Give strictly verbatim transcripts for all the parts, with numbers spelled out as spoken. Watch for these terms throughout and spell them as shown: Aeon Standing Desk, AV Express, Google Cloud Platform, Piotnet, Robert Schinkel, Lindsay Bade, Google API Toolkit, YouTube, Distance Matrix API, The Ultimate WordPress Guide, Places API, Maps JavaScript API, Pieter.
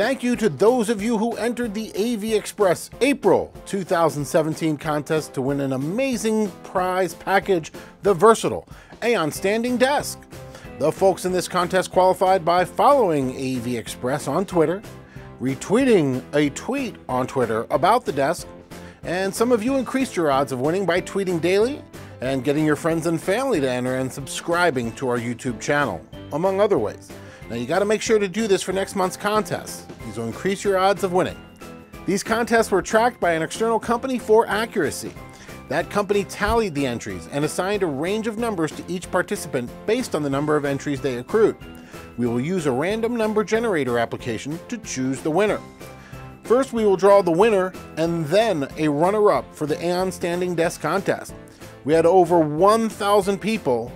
Thank you to those of you who entered the A V Express April two thousand seventeen contest to win an amazing prize package, the versatile Aeon Standing Desk. The folks in this contest qualified by following A V Express on Twitter, retweeting a tweet on Twitter about the desk, and some of you increased your odds of winning by tweeting daily and getting your friends and family to enter and subscribing to our YouTube channel, among other ways. Now you gotta make sure to do this for next month's contest. These will increase your odds of winning. These contests were tracked by an external company for accuracy. That company tallied the entries and assigned a range of numbers to each participant based on the number of entries they accrued. We will use a random number generator application to choose the winner. First, we will draw the winner and then a runner-up for the Aeon Standing Desk contest. We had over one thousand people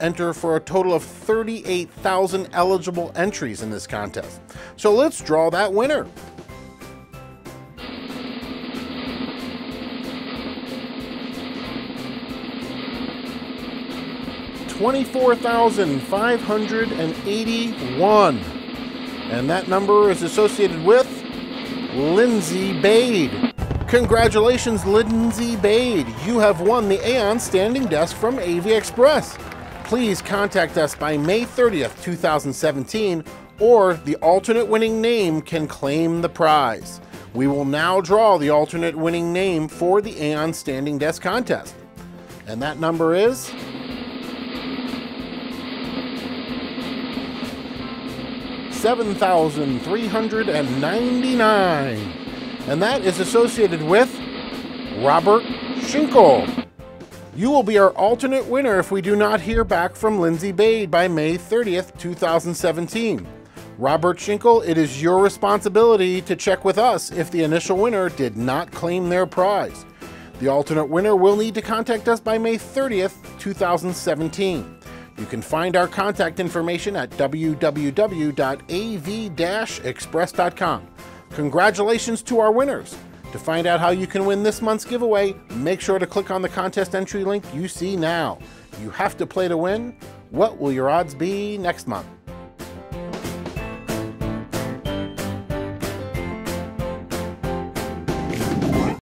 enter for a total of thirty-eight thousand eligible entries in this contest. So let's draw that winner. twenty-four thousand five hundred eighty-one. And that number is associated with Lindsay Bade. Congratulations, Lindsay Bade. You have won the Aeon Standing Desk from A V Express. Please contact us by May thirtieth, two thousand seventeen, or the alternate winning name can claim the prize. We will now draw the alternate winning name for the Aeon Standing Desk contest. And that number is seven thousand three hundred ninety-nine. And that is associated with Robert Schinkel. You will be our alternate winner if we do not hear back from Lindsay Bade by May thirtieth, two thousand seventeen. Robert Schinkel, it is your responsibility to check with us if the initial winner did not claim their prize. The alternate winner will need to contact us by May thirtieth, two thousand seventeen. You can find our contact information at w w w dot a v dash express dot com. Congratulations to our winners. To find out how you can win this month's giveaway, make sure to click on the contest entry link you see now. You have to play to win. What will your odds be next month?